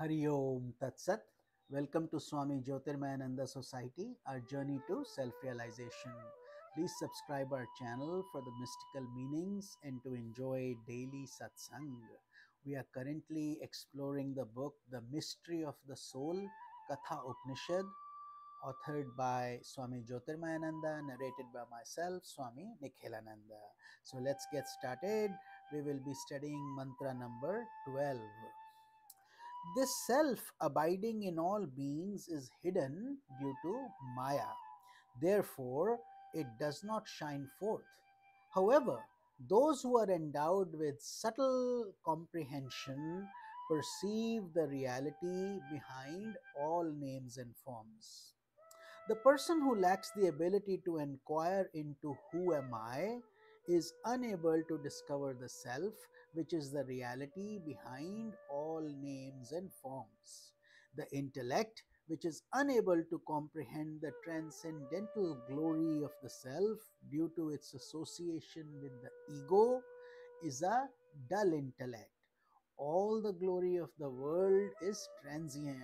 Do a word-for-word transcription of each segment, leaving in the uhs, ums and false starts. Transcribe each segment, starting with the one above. Hari Om Tatsat. Welcome to Swami Jyotir Mayananda Society, our journey to self-realization. Please subscribe our channel for the mystical meanings and to enjoy daily satsang. We are currently exploring the book, The Mystery of the Soul, Katha Upanishad, authored by Swami Jyotir Mayananda, narrated by myself, Swami Nikhilananda. So let's get started. We will be studying mantra number twelve. This self abiding in all beings is hidden due to Maya. Therefore, it does not shine forth. However, those who are endowed with subtle comprehension perceive the reality behind all names and forms. The person who lacks the ability to inquire into who am I is unable to discover the self, which is the reality behind all names and forms. The intellect, which is unable to comprehend the transcendental glory of the self due to its association with the ego, is a dull intellect. All the glory of the world is transient.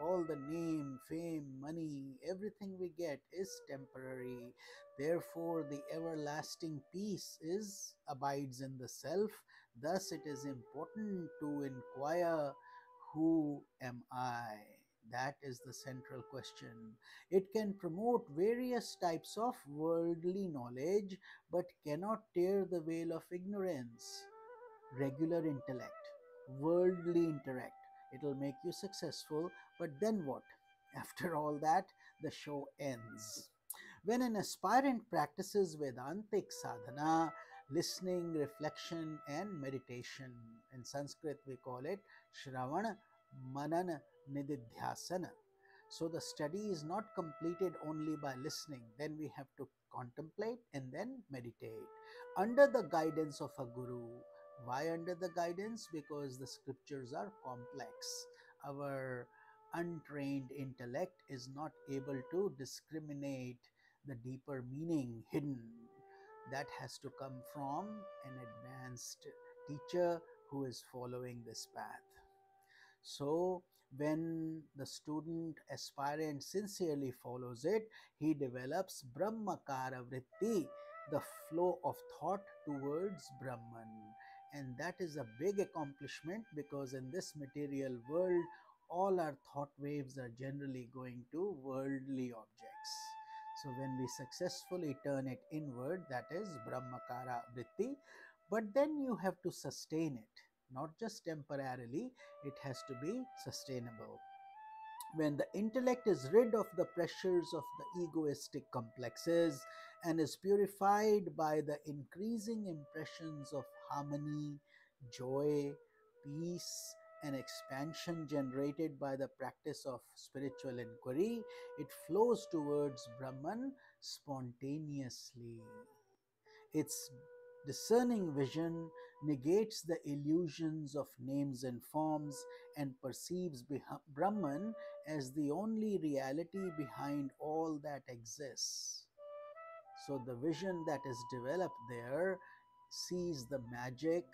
All the name, fame, money, everything we get is temporary. Therefore, the everlasting peace is abides in the self. Thus, it is important to inquire, who am I? That is the central question. It can promote various types of worldly knowledge, but cannot tear the veil of ignorance. Regular intellect. Worldly intellect. It'll make you successful, but then what? After all that, the show ends. When an aspirant practices Vedantik sadhana, listening, reflection, and meditation, in Sanskrit we call it Shravana, manana, nididhyasana. So the study is not completed only by listening. Then we have to contemplate and then meditate under the guidance of a guru. Why under the guidance? Because the scriptures are complex. Our untrained intellect is not able to discriminate the deeper meaning hidden. That has to come from an advanced teacher who is following this path. So, when the student aspirant sincerely follows it, he develops Brahmakara Vritti, the flow of thought towards Brahman. And that is a big accomplishment, because in this material world, all our thought waves are generally going to worldly objects. So when we successfully turn it inward, that is Brahmakara Vritti, but then you have to sustain it. Not just temporarily, it has to be sustainable. When the intellect is rid of the pressures of the egoistic complexes and is purified by the increasing impressions of harmony, joy, peace, and expansion generated by the practice of spiritual inquiry, it flows towards Brahman spontaneously. Its discerning vision negates the illusions of names and forms and perceives Brahman as the only reality behind all that exists. So the vision that is developed there sees the magic,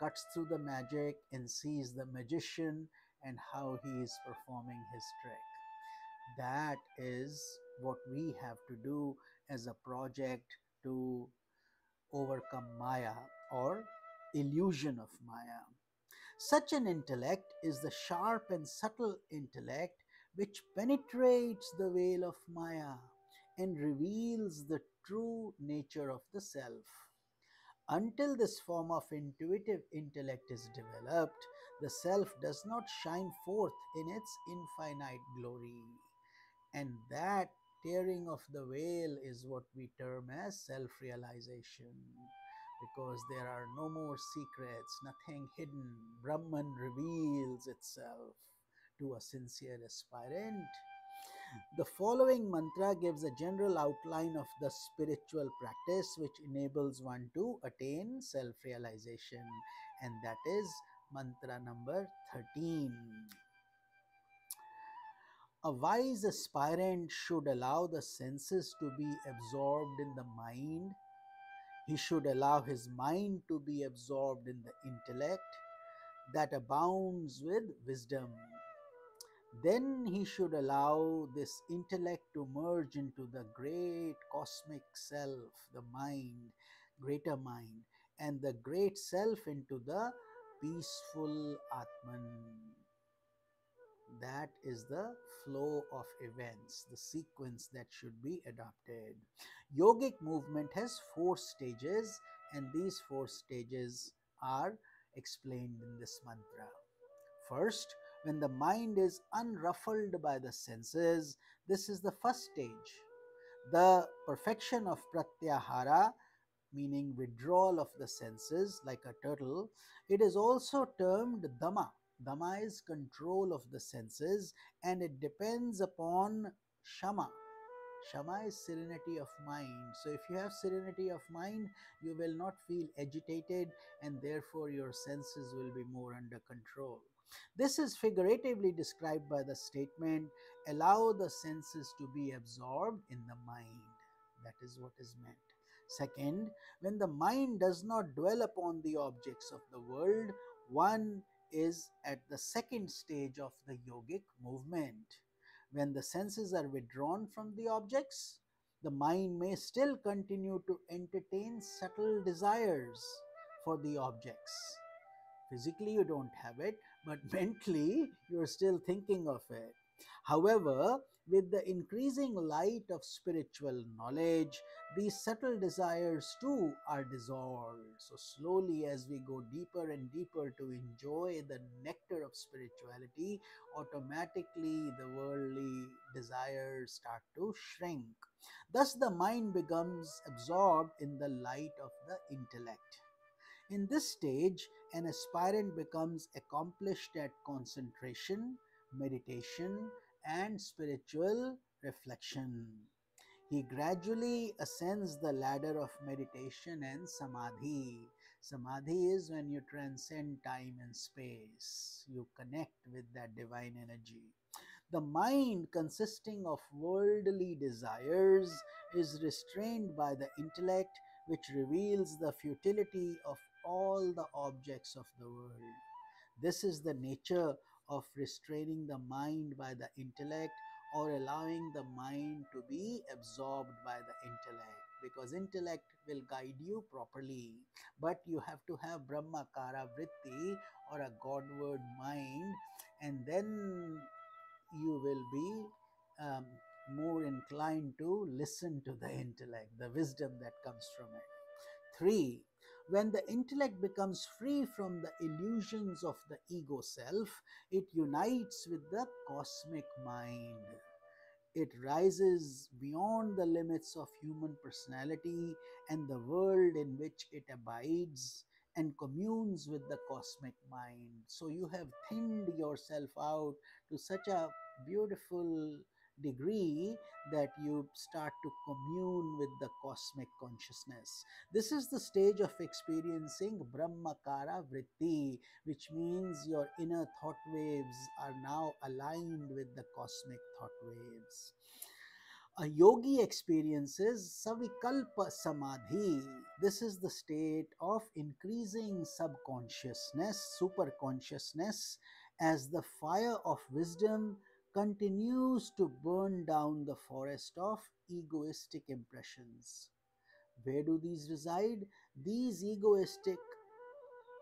cuts through the magic, and sees the magician and how he is performing his trick. That is what we have to do as a project to overcome Maya, or illusion of Maya. Such an intellect is the sharp and subtle intellect which penetrates the veil of Maya and reveals the true nature of the self. Until this form of intuitive intellect is developed, the self does not shine forth in its infinite glory. And that tearing of the veil is what we term as self-realization, because there are no more secrets, nothing hidden. Brahman reveals itself to a sincere aspirant. The following mantra gives a general outline of the spiritual practice which enables one to attain self-realization, and that is mantra number thirteen. A wise aspirant should allow the senses to be absorbed in the mind. He should allow his mind to be absorbed in the intellect that abounds with wisdom. then he should allow this intellect to merge into the great cosmic self, the mind, greater mind, and the great self into the peaceful Atman. That is the flow of events, the sequence that should be adopted. Yogic movement has four stages, and these four stages are explained in this mantra. First, when the mind is unruffled by the senses, this is the first stage. The perfection of pratyahara, meaning withdrawal of the senses like a turtle, it is also termed dama. Dama is control of the senses, and it depends upon shama. Shama is serenity of mind. So if you have serenity of mind, you will not feel agitated, and therefore your senses will be more under control. This is figuratively described by the statement, allow the senses to be absorbed in the mind. That is what is meant. Second, when the mind does not dwell upon the objects of the world, one is at the second stage of the yogic movement. When the senses are withdrawn from the objects, the mind may still continue to entertain subtle desires for the objects. Physically, you don't have it, but mentally, you're still thinking of it. However, with the increasing light of spiritual knowledge, these subtle desires too are dissolved. So slowly, as we go deeper and deeper to enjoy the nectar of spirituality, automatically the worldly desires start to shrink. Thus, the mind becomes absorbed in the light of the intellect. In this stage, an aspirant becomes accomplished at concentration, meditation, and spiritual reflection. He gradually ascends the ladder of meditation and samadhi. Samadhi is when you transcend time and space. You connect with that divine energy. The mind, consisting of worldly desires, is restrained by the intellect, which reveals the futility of all the objects of the world. This is the nature of restraining the mind by the intellect, or allowing the mind to be absorbed by the intellect, because intellect will guide you properly, but you have to have Brahmakara Vritti, or a Godward mind, and then you will be um, more inclined to listen to the intellect, the wisdom that comes from it. Three, when the intellect becomes free from the illusions of the ego self, it unites with the cosmic mind. It rises beyond the limits of human personality and the world in which it abides, and communes with the cosmic mind. So you have thinned yourself out to such a beautiful degree that you start to commune with the cosmic consciousness. This is the stage of experiencing Brahmakara Vritti, which means your inner thought waves are now aligned with the cosmic thought waves. A yogi experiences Savikalpa Samadhi. This is the state of increasing subconsciousness, superconsciousness, as the fire of wisdom continues to burn down the forest of egoistic impressions. Where do these reside? These egoistic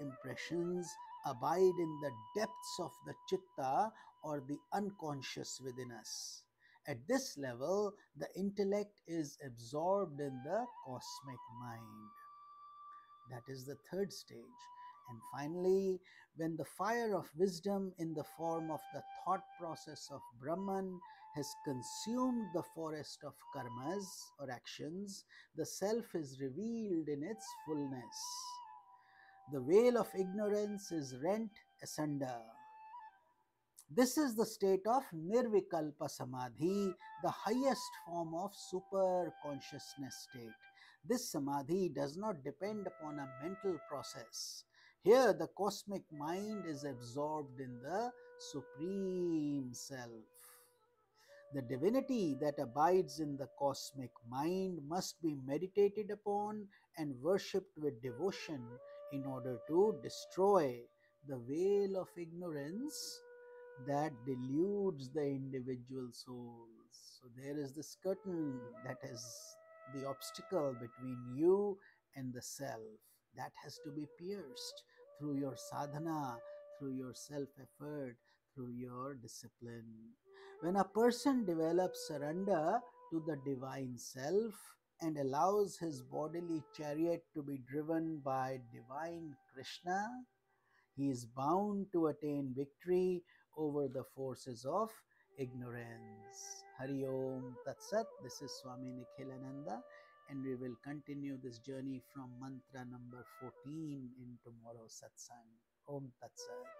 impressions abide in the depths of the chitta, or the unconscious within us. At this level, the intellect is absorbed in the cosmic mind. That is the third stage. And finally, when the fire of wisdom in the form of the thought process of Brahman has consumed the forest of karmas or actions, the self is revealed in its fullness. The veil of ignorance is rent asunder. This is the state of Nirvikalpa Samadhi, the highest form of super consciousness state. This samadhi does not depend upon a mental process. Here, the cosmic mind is absorbed in the Supreme Self. The divinity that abides in the cosmic mind must be meditated upon and worshipped with devotion in order to destroy the veil of ignorance that deludes the individual souls. So there is this curtain that is the obstacle between you and the self. That has to be pierced through your sadhana, through your self-effort, through your discipline. When a person develops surrender to the divine self and allows his bodily chariot to be driven by divine Krishna, he is bound to attain victory over the forces of ignorance. Hari Om Tatsat. This is Swami Nikhilananda, and we will continue this journey from mantra number fourteen in tomorrow's satsang. Om Tatsat.